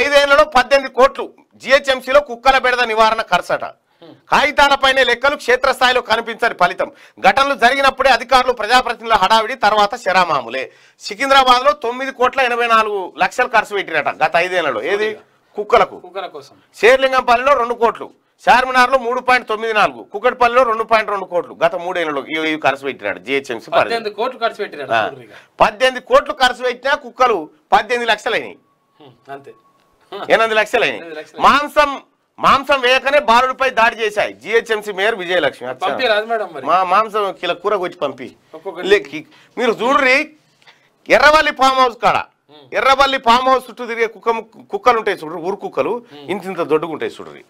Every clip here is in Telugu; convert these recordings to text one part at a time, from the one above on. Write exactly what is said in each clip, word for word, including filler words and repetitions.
ఐదేళ్లలో పద్దెనిమిది కోట్లు జీహెచ్ఎంసీలో కుక్కల బెడద నివారణ ఖర్చట. కాయితాలపైనే లెక్కలు క్షేత్రస్థాయిలో కనిపించని ఫలితం. ఘటనలు జరిగినప్పుడే అధికారులు ప్రజాప్రతినిధుల హడావిడి, తర్వాత శరామాములే. సికింద్రాబాద్ లో తొమ్మిది కోట్ల ఎనభై నాలుగు లక్షలు ఖర్చు పెట్టినట గత ఐదేళ్లలో. ఏది? కుక్కలకు. కుక్కల కోసం శేర్లింగంపల్లిలో రెండు కోట్లు, చార్మినార్లో మూడు పాయింట్ తొమ్మిది నాలుగు, కుక్కటిపల్లిలో రెండు పాయింట్ రెండు కోట్లు గత మూడేళ్లలో ఇవి ఖర్చు పెట్టినాడు జిహెచ్ఎంసీ. పద్దెనిమిది కోట్లు ఖర్చు పెట్టినాడు. పద్దెనిమిది కోట్లు ఖర్చు పెట్టినా కుక్కలు పద్దెనిమిది లక్షలైనాయి, అంతే. ఎనిమిది లక్షలైనాయి. మాంసం మాంసం వేయకనే బాలుడిపై దాడి చేశాయి జిహెచ్ఎంసీ మేయర్ విజయలక్ష్మి. మా మాంసం కిలో కూర కొచ్చి పంపి. మీరు చూడ్రి, ఎర్రవల్లి ఫామ్ హౌస్ కాడ, ఎర్రవల్లి ఫామ్ హౌస్ చుట్టూ తిరిగే కుక్క కుక్కలు ఉంటాయి చూడరు, ఊరు కుక్కలు ఇంత ఇంత దొడ్డుకుంటాయి చూడరు,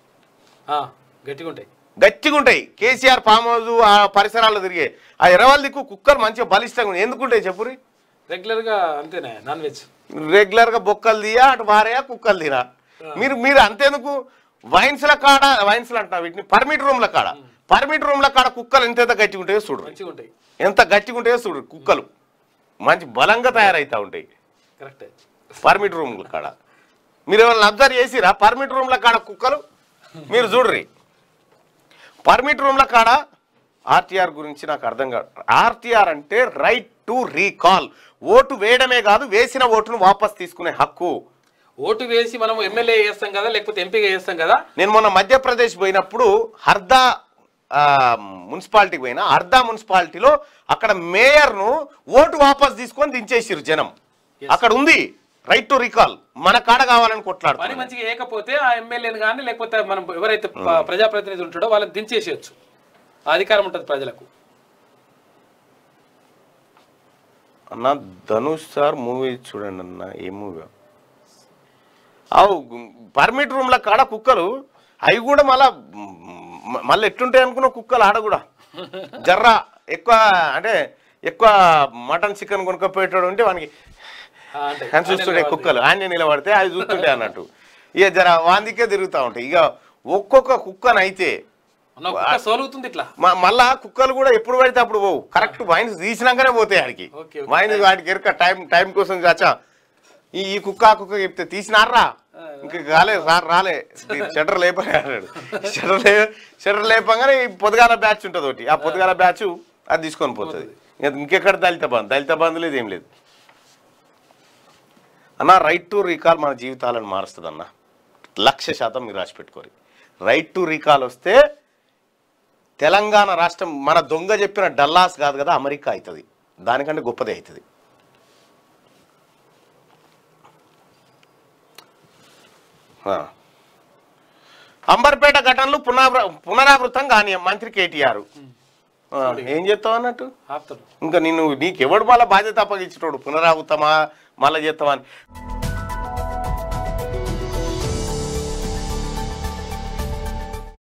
గట్టిగుంటాయి గట్టిగుంటాయి. కేసీఆర్ ఫామ్ హౌస్ ఆ పరిసరాల్లో తిరిగే ఆ ఎర్రవల్లి దిక్కు కుక్కలు మంచిగా బలిష్టంగా ఎందుకుంటాయి చెప్పురి? రెగ్యులర్ గా అంతేనా? నాన్ వెజ్ రెగ్యులర్ గా బొక్కలు దియా, అటు వారయా కుక్కలు దిరా. మీరు మీరు అంతేందుకు వైన్స్ల కాడ, వైన్స్లు అంటున్నా వీటిని, పర్మిట్ రూమ్ల కాడ, పర్మిట్ రూమ్ల కాడ కుక్కలు ఎంత ఎంత గట్టిగుంటాయో చూడరు, ఎంత గట్టిగుంటాయో చూడరు. కుక్కలు మంచి బలంగా తయారైతా ఉంటాయి పర్మిట్ రూమ్ల కాడ. మీరు ఎవరైనా అబ్జర్వ్ చేసిరా పర్మిట్ రూమ్ల కాడ కుక్కలు? మీరు చూడరి పర్మిట్ రూమ్ల కాడ. ఆర్టీఆర్ గురించి నాకు అర్థం కాదు. ఆర్టీఆర్ అంటే రైట్ టు రీకాల్. ఓటు వేయడమే కాదు, వేసిన ఓటును వాపస్ తీసుకునే హక్కు. ఓటు వేసి మనం ఎమ్మెల్యే చేస్తాం కదా, లేకపోతే ఎంపీగా చేస్తాం కదా. నేను మొన్న మధ్యప్రదేశ్ పోయినప్పుడు హర్దా మున్సిపాలిటీకి పోయినా, హర్దా మున్సిపాలిటీలో అక్కడ మేయర్ను ఓటు వాపస్ తీసుకొని దించేసారు జనం. అక్కడ ఉంది రైట్ టు రీకాల్. మన కాడ కావాలని కొట్లాడు, పని మంచిగా ఏకపోతే ఆ ఎమ్మెల్యేని కానీ లేకపోతే మనం ఎవరైతే ప్రజాప్రతినిధులు ఉంటాడో వాళ్ళని దించేసేయచ్చు, అధికారం ఉంటుంది ప్రజలకు. అన్న ధనుష్ సార్ మూవీ చూడండి అన్న. ఏ మూవీ? అవు పర్మిట్ రూమ్ల కాడ కుక్కలు. అవి కూడా మళ్ళా మళ్ళీ ఎట్లుంటాయి అనుకున్నావు కుక్కలు? ఆడ కూడా జర్ర ఎక్కువ, అంటే ఎక్కువ మటన్ చికెన్ కొనుక్కపోయేటోడు ఉంటే వానికి అని చూస్తుండే కుక్కలు, ఆయన నిలబడితే అది చూస్తుండే అన్నట్టు. ఇక జర వాందికే తిరుగుతూ ఉంటాయి. ఇక ఒక్కొక్క కుక్కనైతే సోలుగుతుంది ఇట్లా. మళ్ళా కుక్కలు కూడా ఎప్పుడు పడితే అప్పుడు పోవు, కరెక్ట్ వైన్స్ తీసినాకనే పోతాయి ఆడికి. వైన్స్ వాడికి ఎరుక టైం టైం కోసం చచ్చా. ఈ కుక్క కుక్క చెప్తే తీసినారా ఇంక రాలే సార్ రాలే, షటర్ లేపని అన్నాడు. షటర్ లే షటర్ లేపంగానే ఈ పొద్దుగాల బ్యాచ్ ఉంటుంది ఒకటి, ఆ పొద్దుగాల బ్యాచ్ అది తీసుకొని పోతుంది. ఇంకెక్కడ దళిత బంధు? దళిత బంధు లేదు, ఏం లేదు అన్న. రైట్ టు రీకాల్ మన జీవితాలను మారుస్తుంది అన్న, లక్ష శాతం మీరు రాసి పెట్టుకోరు. రైట్ టు రీకాల్ వస్తే తెలంగాణ రాష్ట్రం మన దొంగ చెప్పిన డల్లాస్ కాదు కదా, అమెరికా అవుతుంది, దానికంటే గొప్పదే అవుతుంది. అంబర్పేట ఘటనలు పునరా పునరావృతం కానీ మంత్రి కేటీఆర్ ఏం చెప్తావు అన్నట్టు? ఇంకా నేను నీకెవడు మళ్ళీ బాధ్యత అప్పగించేటోడు? పునరావృతమా మళ్ళీ చేస్తామని.